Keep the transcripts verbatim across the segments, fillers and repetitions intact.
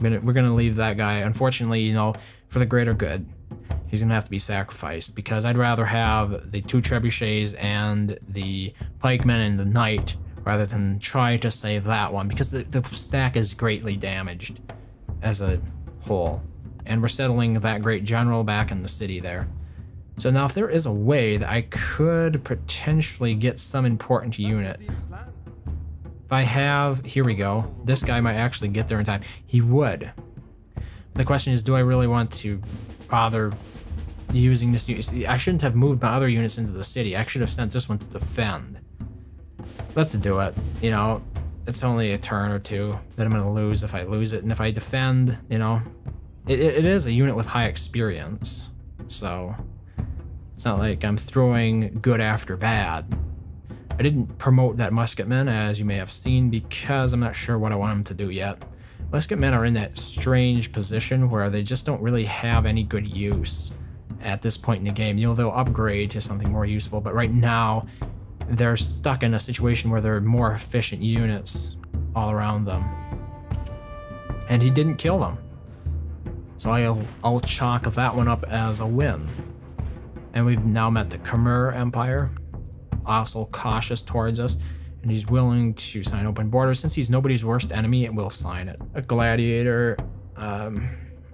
We're gonna, we're gonna leave that guy, unfortunately, you know, for the greater good. He's gonna have to be sacrificed, because I'd rather have the two trebuchets and the pikemen and the knight rather than try to save that one, because the, the stack is greatly damaged as a whole. And we're settling that great general back in the city there. So now if there is a way that I could potentially get some important unit. If I have, here we go, this guy might actually get there in time. He would. The question is, do I really want to bother using this unit? I shouldn't have moved my other units into the city. I should have sent this one to defend. Let's do it. You know, it's only a turn or two that I'm going to lose if I lose it. And if I defend, you know, it, it is a unit with high experience. So it's not like I'm throwing good after bad. I didn't promote that musketmen, as you may have seen, because I'm not sure what I want them to do yet. Musketmen are in that strange position where they just don't really have any good use at this point in the game. You know, they'll upgrade to something more useful, but right now they're stuck in a situation where there are more efficient units all around them. And he didn't kill them. So I'll, I'll chalk that one up as a win. And we've now met the Khmer Empire. Also cautious towards us, and he's willing to sign open borders. Since he's nobody's worst enemy, it will sign it. A gladiator um,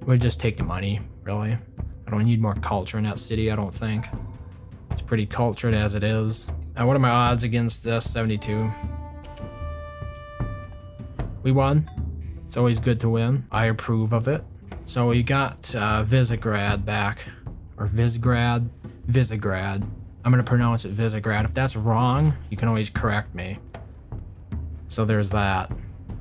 would just take the money, really. I don't need more culture in that city, I don't think. It's pretty cultured as it is. Now, what are my odds against this? seventy-two. We won. It's always good to win. I approve of it. So we got uh, Visegrád back, or Visegrád, Visegrád. I'm going to pronounce it Visegrád. If that's wrong, you can always correct me. So there's that.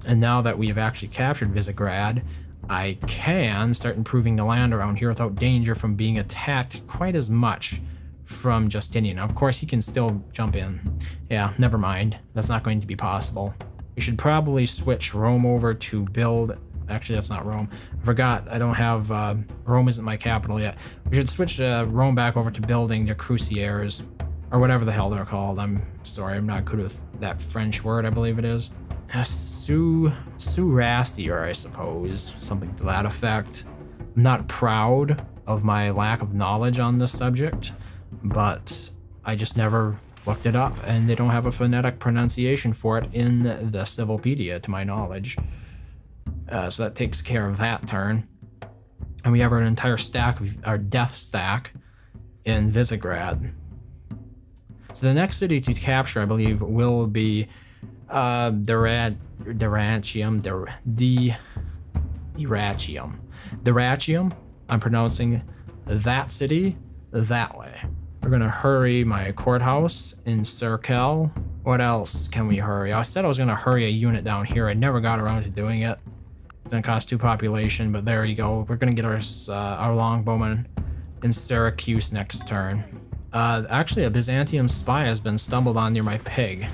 And now that we've actually captured Visegrád, I can start improving the land around here without danger from being attacked quite as much from Justinian. Of course, he can still jump in. Yeah, never mind. That's not going to be possible. We should probably switch Rome over to build... Actually, that's not Rome. I forgot. I don't have... Uh, Rome isn't my capital yet. We should switch uh, Rome back over to building the Cuirassiers, or whatever the hell they're called. I'm sorry. I'm not good with that French word, I believe it is. Uh, Su... Cuirassier, I suppose. Something to that effect. I'm not proud of my lack of knowledge on this subject, but I just never looked it up, and they don't have a phonetic pronunciation for it in the Civilpedia, to my knowledge. Uh, so that takes care of that turn. And we have our entire stack, our death stack, in Visegrád. So the next city to capture, I believe, will be uh, Dyrrachium, Dyrrachium. Dyrrachium, I'm pronouncing that city that way. We're going to hurry my courthouse in Serkel. What else can we hurry? I said I was going to hurry a unit down here. I never got around to doing it. It's gonna cost two population, but there you go. We're gonna get our uh, our longbowmen in Syracuse next turn. Uh, actually, a Byzantium spy has been stumbled on near my pig.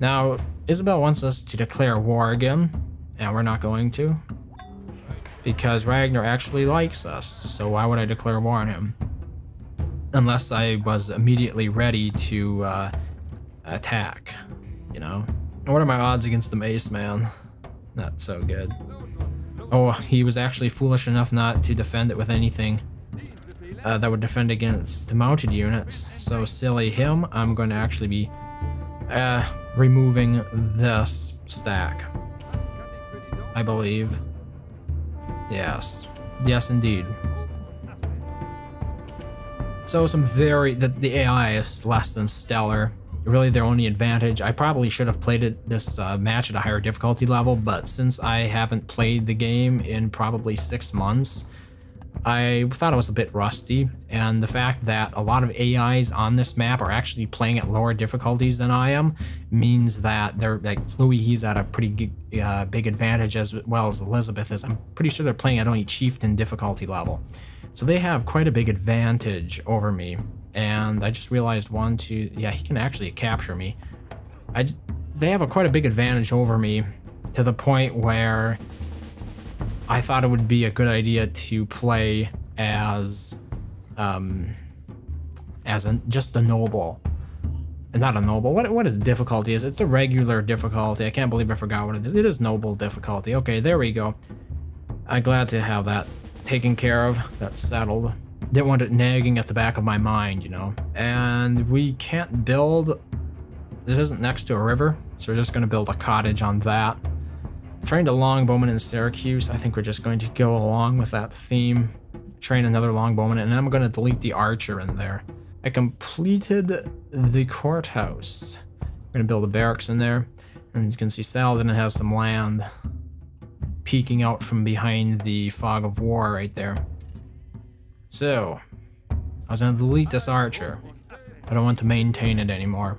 Now, Isabel wants us to declare war again, and we're not going to, because Ragnar actually likes us. So why would I declare war on him? Unless I was immediately ready to uh, attack, you know. What are my odds against the Mace Man? Not so good. Oh, he was actually foolish enough not to defend it with anything uh, that would defend against the mounted units. So silly him. I'm going to actually be uh, removing this stack, I believe. Yes. Yes, indeed. So some very... The, the A I is less than stellar. Really their only advantage. I probably should have played it this uh, match at a higher difficulty level, but since I haven't played the game in probably six months, I thought I was a bit rusty, and the fact that a lot of A Is on this map are actually playing at lower difficulties than I am means that they're, like, Louis, he's at a pretty uh, big advantage, as well as Elizabeth is. I'm pretty sure they're playing at only chieftain difficulty level. So they have quite a big advantage over me. And I just realized one, two, yeah, he can actually capture me. I, they have a quite a big advantage over me, to the point where I thought it would be a good idea to play as, um, as an, just a noble. Not a noble. What what is difficulty is? It's a regular difficulty. I can't believe I forgot what it is. It is noble difficulty. Okay, there we go. I'm glad to have that taken care of. That's settled. Didn't want it nagging at the back of my mind, you know. And we can't build... This isn't next to a river, so we're just going to build a cottage on that. Trained a longbowman in Syracuse. I think we're just going to go along with that theme. Train another longbowman, and I'm going to delete the archer in there. I completed the courthouse. We're going to build a barracks in there. And you can see Saladin has some land peeking out from behind the fog of war right there. So, I was going to delete this archer. I don't want to maintain it anymore.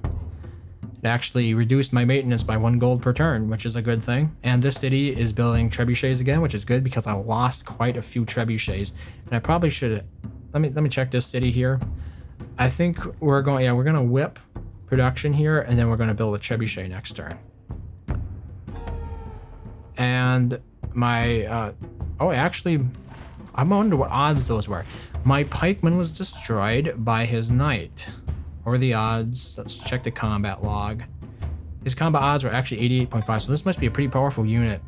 It actually reduced my maintenance by one gold per turn, which is a good thing. And this city is building trebuchets again, which is good because I lost quite a few trebuchets. And I probably should... Let me let me check this city here. I think we're going... Yeah, we're going to whip production here, and then we're going to build a trebuchet next turn. And my... Uh, oh, actually... I wonder what odds those were. My pikeman was destroyed by his knight. What were the odds? Let's check the combat log. His combat odds were actually eighty-eight point five, so this must be a pretty powerful unit.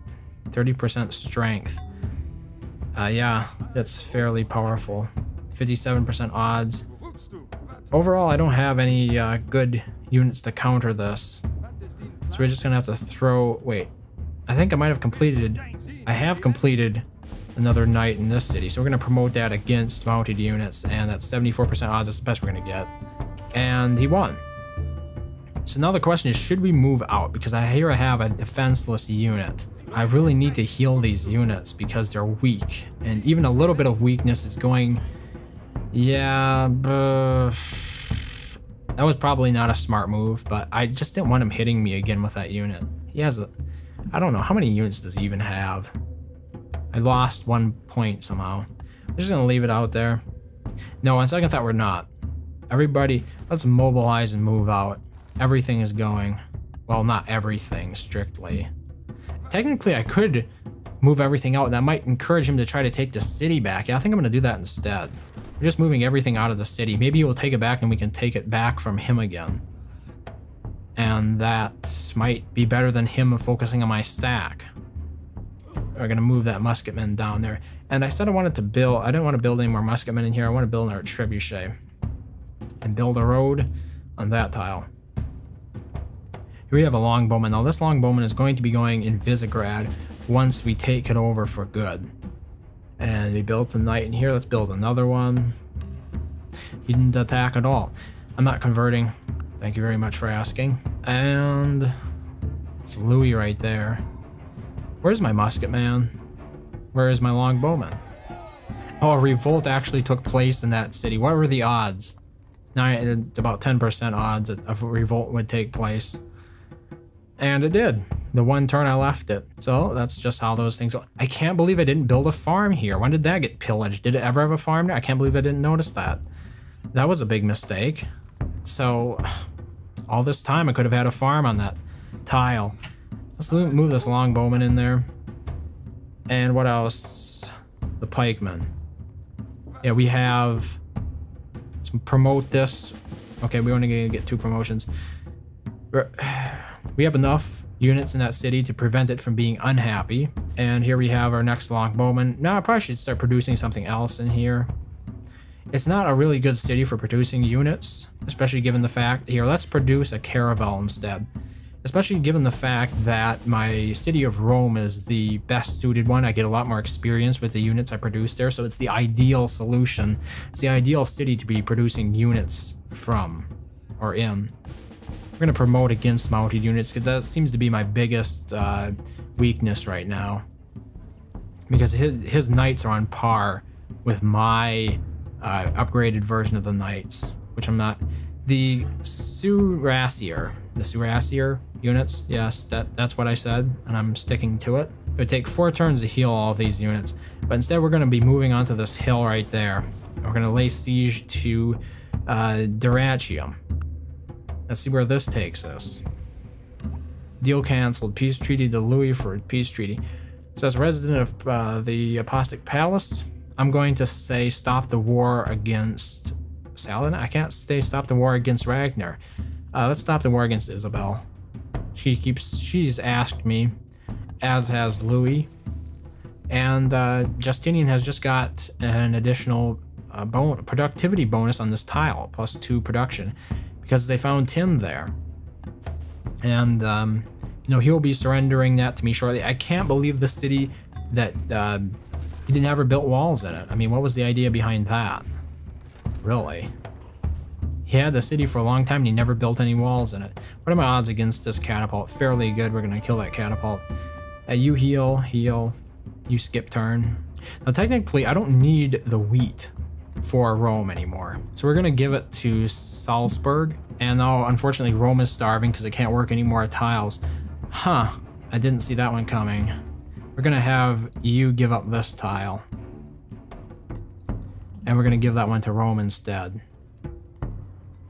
thirty percent strength. Uh, yeah, that's fairly powerful. fifty-seven percent odds. Overall, I don't have any uh, good units to counter this. So we're just going to have to throw... Wait. I think I might have completed... I have completed... another knight in this city, so we're going to promote that against mounted units, and that's seventy-four percent odds. That's the best we're going to get, and he won. So now the question is, should we move out? Because I here I have a defenseless unit. I really need to heal these units because they're weak, and even a little bit of weakness is going... Yeah, uh, that was probably not a smart move, but I just didn't want him hitting me again with that unit. He has a... I don't know, how many units does he even have? I lost one point somehow. We're just gonna leave it out there. No, on second thought, we're not. Everybody, let's mobilize and move out. Everything is going. Well, not everything, strictly. Technically, I could move everything out, and that might encourage him to try to take the city back. Yeah, I think I'm gonna do that instead. We're just moving everything out of the city. Maybe he will take it back, and we can take it back from him again. And that might be better than him focusing on my stack. We're going to move that musketman down there. And I said I wanted to build... I didn't want to build any more musketmen in here. I want to build our trebuchet. And build a road on that tile. Here we have a longbowman. Now, this longbowman is going to be going in Visegrád once we take it over for good. And we built a knight in here. Let's build another one. He didn't attack at all. I'm not converting. Thank you very much for asking. And... it's Louis right there. Where's my musket man? Where is my longbowman? Oh, a revolt actually took place in that city. What were the odds? Nine, about ten percent odds of a revolt would take place. And it did. The one turn I left it. So that's just how those things go. I can't believe I didn't build a farm here. When did that get pillaged? Did it ever have a farm there? I can't believe I didn't notice that. That was a big mistake. So all this time I could have had a farm on that tile. Let's move this longbowman in there. And what else? The pikeman. Yeah, we have... Let's promote this. Okay, we only going to get two promotions. We're, we have enough units in that city to prevent it from being unhappy. And here we have our next longbowman. Now, I probably should start producing something else in here. It's not a really good city for producing units, especially given the fact... Here, let's produce a caravel instead. Especially given the fact that my city of Rome is the best suited one. I get a lot more experience with the units I produce there, so it's the ideal solution. It's the ideal city to be producing units from or in. We're going to promote against mounted units because that seems to be my biggest uh, weakness right now. Because his, his knights are on par with my uh, upgraded version of the knights, which I'm not. The Cuirassier, the Cuirassier units, yes, that, that's what I said, and I'm sticking to it. It would take four turns to heal all these units, but instead we're going to be moving onto this hill right there. We're going to lay siege to uh, Dyrrachium. Let's see where this takes us. Deal canceled. Peace treaty to Louis for peace treaty. So as a resident of uh, the Apostolic Palace, I'm going to say stop the war against Saladin. I can't say stop the war against Ragnar. Uh, let's stop the war against Isabel. She keeps, she's asked me, as has Louis, And uh, Justinian has just got an additional uh, bon productivity bonus on this tile, plus two production, because they found tin there. And, um, you know, he'll be surrendering that to me shortly. I can't believe the city that uh, he didn't ever build walls in it. I mean, what was the idea behind that? Really? He had the city for a long time and he never built any walls in it. What are my odds against this catapult? Fairly good. We're going to kill that catapult. Uh, you heal, heal. You skip turn. Now, technically, I don't need the wheat for Rome anymore. So we're going to give it to Salzburg. And now, unfortunately, Rome is starving because it can't work any more tiles. Huh. I didn't see that one coming. We're going to have you give up this tile. And we're going to give that one to Rome instead.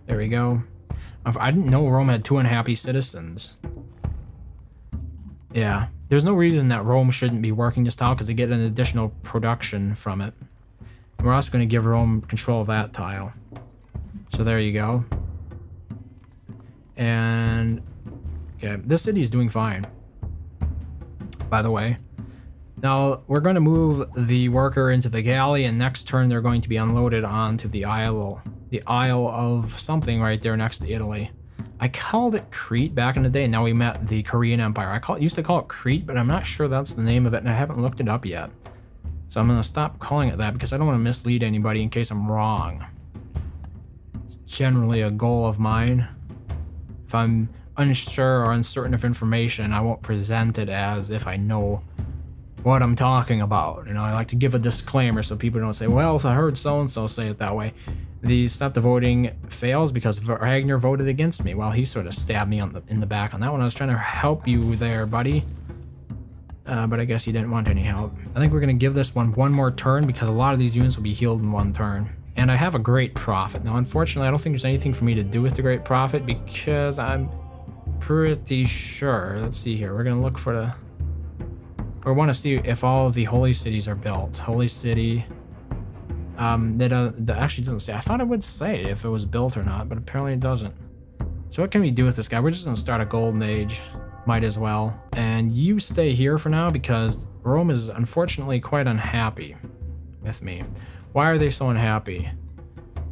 There we go. I didn't know Rome had two unhappy citizens. Yeah. There's no reason that Rome shouldn't be working this tile because they get an additional production from it. And we're also going to give Rome control of that tile. So there you go. And okay, this city is doing fine, by the way. Now we're going to move the worker into the galley, and next turn they're going to be unloaded onto the Isle, the Isle of something right there next to Italy. I called it Crete back in the day, and now we met the Korean Empire. I call, used to call it Crete, but I'm not sure that's the name of it, and I haven't looked it up yet. So I'm going to stop calling it that because I don't want to mislead anybody in case I'm wrong. It's generally a goal of mine. If I'm unsure or uncertain of information, I won't present it as if I know what I'm talking about. You know, I like to give a disclaimer so people don't say, well, I heard so-and-so say it that way. The stop the voting fails because Ragnar voted against me. Well, he sort of stabbed me on the, in the back on that one. I was trying to help you there, buddy. Uh, but I guess you didn't want any help. I think we're going to give this one one more turn because a lot of these units will be healed in one turn. And I have a great profit. Now, unfortunately, I don't think there's anything for me to do with the great profit because I'm pretty sure. Let's see here. We're going to look for the... We want to see if all of the holy cities are built. Holy city. Um, that, uh, that actually doesn't say. I thought it would say if it was built or not, but apparently it doesn't. So what can we do with this guy? We're just going to start a golden age. Might as well. And you stay here for now because Rome is unfortunately quite unhappy with me. Why are they so unhappy?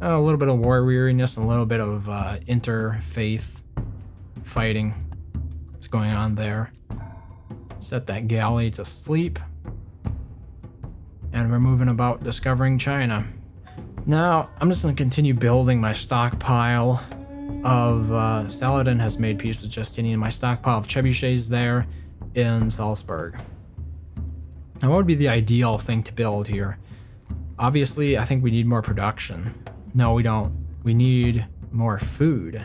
Uh, a little bit of war weariness and a little bit of uh, interfaith fighting. What's going on there? Set that galley to sleep. And we're moving about discovering China. Now, I'm just going to continue building my stockpile of... Uh, Saladin has made peace with Justinian. My stockpile of trebuchets there in Salzburg. Now, what would be the ideal thing to build here? Obviously, I think we need more production. No, we don't. We need more food.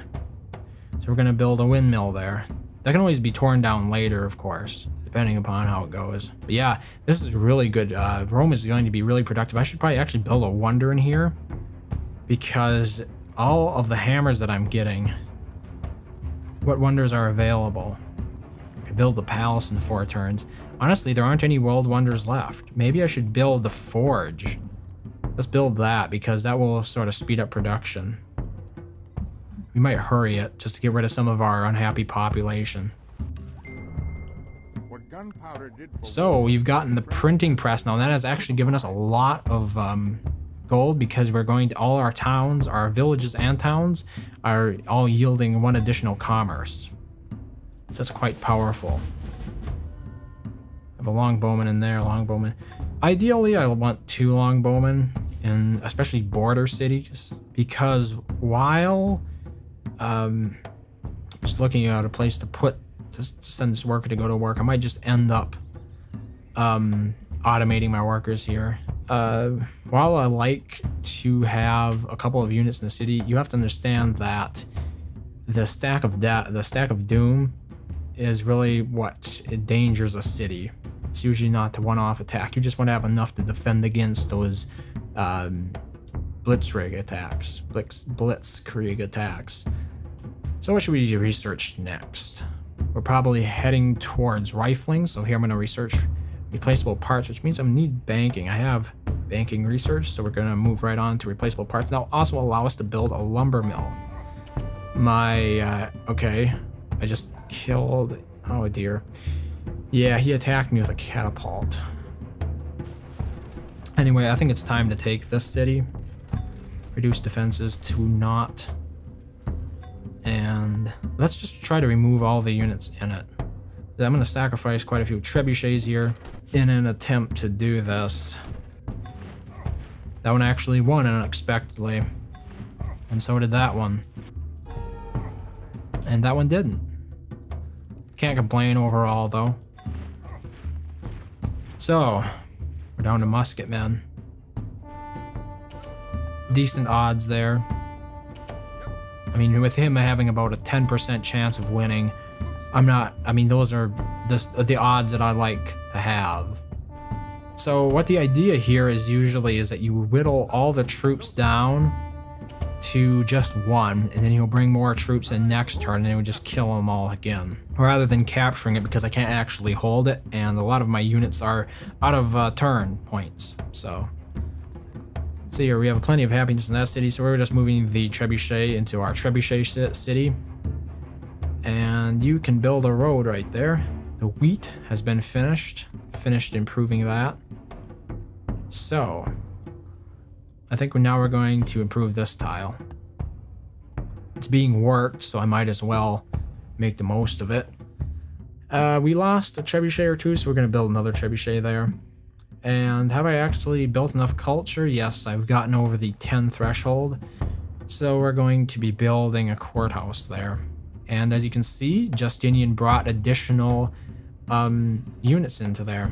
So we're going to build a windmill there. That can always be torn down later, of course, depending upon how it goes. But yeah, this is really good. Uh, Rome is going to be really productive. I should probably actually build a wonder in here because all of the hammers that I'm getting, what wonders are available? I could build the palace in four turns. Honestly, there aren't any world wonders left. Maybe I should build the forge. Let's build that because that will sort of speed up production. We might hurry it, just to get rid of some of our unhappy population. So, we've gotten the printing press now. That has actually given us a lot of um, gold because we're going to all our towns, our villages and towns, are all yielding one additional commerce. So that's quite powerful. I have a longbowman in there, longbowman. Ideally, I want two longbowmen, in especially border cities, because while... Um, just looking at a place to put, just to send this worker to go to work. I might just end up um, automating my workers here. Uh, while I like to have a couple of units in the city, you have to understand that the stack of debt, the stack of doom, is really what endangers a city. It's usually not the one-off attack. You just want to have enough to defend against those um, blitzkrieg attacks, blitz blitzkrieg attacks. So what should we research next? We're probably heading towards rifling, so here I'm going to research replaceable parts, which means I need banking. I have banking research, so we're going to move right on to replaceable parts. That'll also allow us to build a lumber mill. My, uh, okay, I just killed, oh dear. Yeah, he attacked me with a catapult. Anyway, I think it's time to take this city. Reduce defenses to naught. And let's just try to remove all the units in it. I'm going to sacrifice quite a few trebuchets here in an attempt to do this. That one actually won unexpectedly. And so did that one. And that one didn't. Can't complain overall, though. So, we're down to musket men. Decent odds there. I mean, with him having about a ten percent chance of winning, I'm not, I mean, those are this, the odds that I like to have. So what the idea here is usually is that you whittle all the troops down to just one, and then he'll bring more troops in next turn, and then we just kill them all again. Rather than capturing it, because I can't actually hold it, and a lot of my units are out of uh, turn points, so. Let's see here, we have plenty of happiness in that city, so we're just moving the trebuchet into our trebuchet city. And you can build a road right there. The wheat has been finished. Finished improving that. So, I think now we're going to improve this tile. It's being worked, so I might as well make the most of it. Uh, we lost a trebuchet or two, so we're going to build another trebuchet there. And have I actually built enough culture? Yes, I've gotten over the ten threshold. So we're going to be building a courthouse there. And as you can see, Justinian brought additional um, units into there.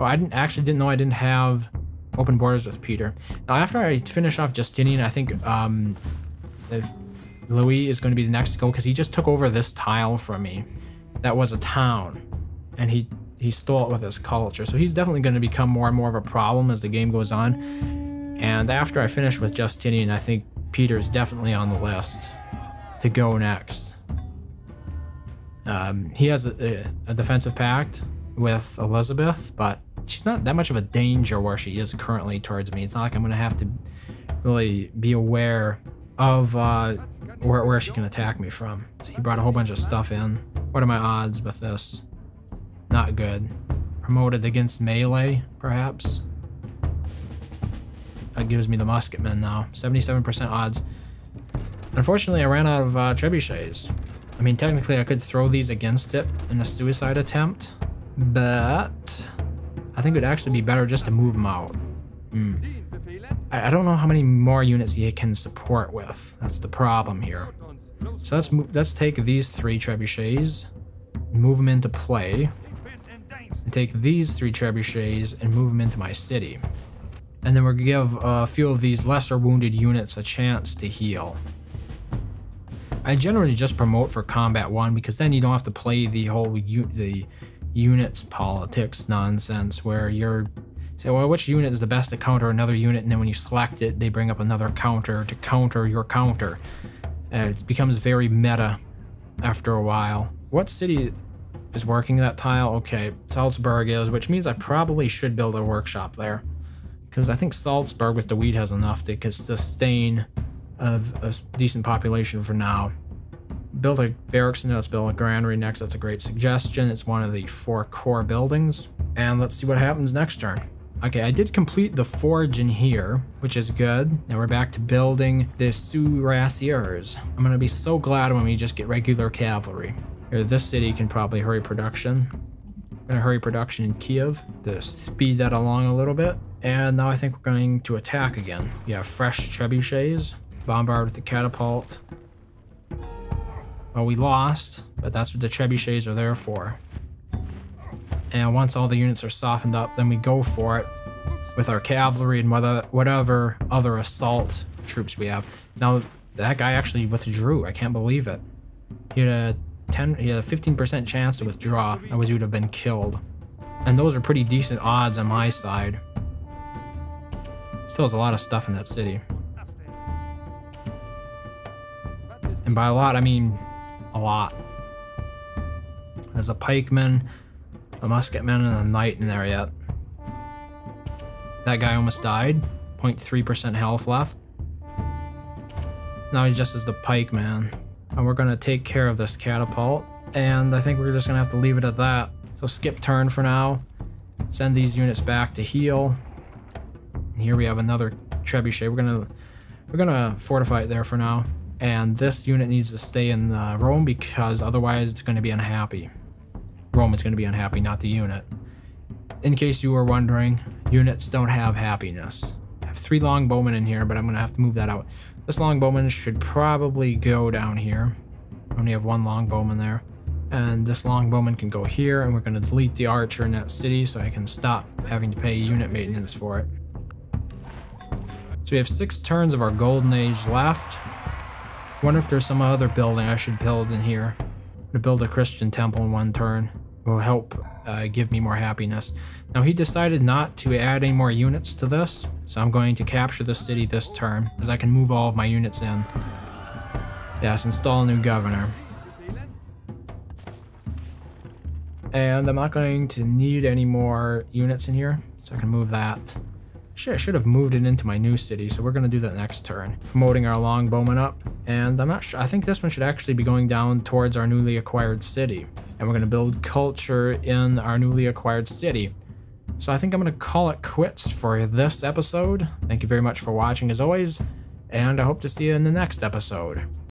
Oh, I didn't actually didn't know I didn't have open borders with Peter. Now, after I finish off Justinian, I think um, if Louis is going to be the next to go, because he just took over this tile from me. That was a town, and he, he stole it with his culture. So he's definitely going to become more and more of a problem as the game goes on. And after I finish with Justinian, I think Peter's definitely on the list to go next. Um, he has a, a defensive pact with Elizabeth, but she's not that much of a danger where she is currently towards me. It's not like I'm gonna have to really be aware of uh, where, where she can attack me from. So he brought a whole bunch of stuff in. What are my odds with this? Not good. Promoted against melee, perhaps? That gives me the musketmen now. seventy-seven percent odds. Unfortunately, I ran out of uh, trebuchets. I mean, technically I could throw these against it in a suicide attempt, but I think it would actually be better just to move them out. Mm. I, I don't know how many more units he can support with. That's the problem here. So let's, let's take these three trebuchets, move them into play, and take these three trebuchets and move them into my city. And then we'll give a few of these lesser wounded units a chance to heal. I generally just promote for combat one, because then you don't have to play the whole u the units politics nonsense where you're say, well, which unit is the best to counter another unit, and then when you select it, they bring up another counter to counter your counter. Uh, it becomes very meta after a while. What city is working that tile? Okay, Salzburg is, which means I probably should build a workshop there, because I think Salzburg with the wheat has enough that can sustain of a decent population for now. Build a barracks and let's build a granary next. That's a great suggestion. It's one of the four core buildings. And let's see what happens next turn. Okay, I did complete the forge in here, which is good. Now we're back to building the Cuirassiers. I'm gonna be so glad when we just get regular cavalry. Here, this city can probably hurry production. I'm gonna hurry production in Kiev to speed that along a little bit. And now I think we're going to attack again. We have fresh trebuchets. Bombard with the catapult. Well, we lost, but that's what the trebuchets are there for. And once all the units are softened up, then we go for it with our cavalry and whether, whatever other assault troops we have. Now, that guy actually withdrew. I can't believe it. He had a ten, he had a fifteen percent chance to withdraw. Otherwise, he would have been killed. And those are pretty decent odds on my side. Still has a lot of stuff in that city. And by a lot, I mean a lot. There's a pikeman, a musketman, and a knight in there yet. That guy almost died. zero point three percent health left. Now he just is the pikeman. And we're going to take care of this catapult. And I think we're just going to have to leave it at that. So skip turn for now. Send these units back to heal. Here we have another trebuchet. We're gonna we're gonna fortify it there for now. And this unit needs to stay in uh, Rome, because otherwise it's going to be unhappy. Rome is going to be unhappy, not the unit. In case you were wondering, units don't have happiness. I have three long bowmen in here, but I'm going to have to move that out. This long bowman should probably go down here. I only have one long bowman there. And this long bowman can go here, and we're going to delete the archer in that city so I can stop having to pay unit maintenance for it. So we have six turns of our golden age left. Wonder if there's some other building I should build in here. I'm gonna build a Christian temple in one turn. It will help uh, give me more happiness. Now he decided not to add any more units to this, so I'm going to capture the city this turn, as I can move all of my units in. Yes, install a new governor. And I'm not going to need any more units in here, so I can move that. Shit, I should have moved it into my new city, so we're going to do that next turn. Promoting our longbowmen up, and I'm not sure, I think this one should actually be going down towards our newly acquired city. And we're going to build culture in our newly acquired city. So I think I'm going to call it quits for this episode. Thank you very much for watching as always, and I hope to see you in the next episode.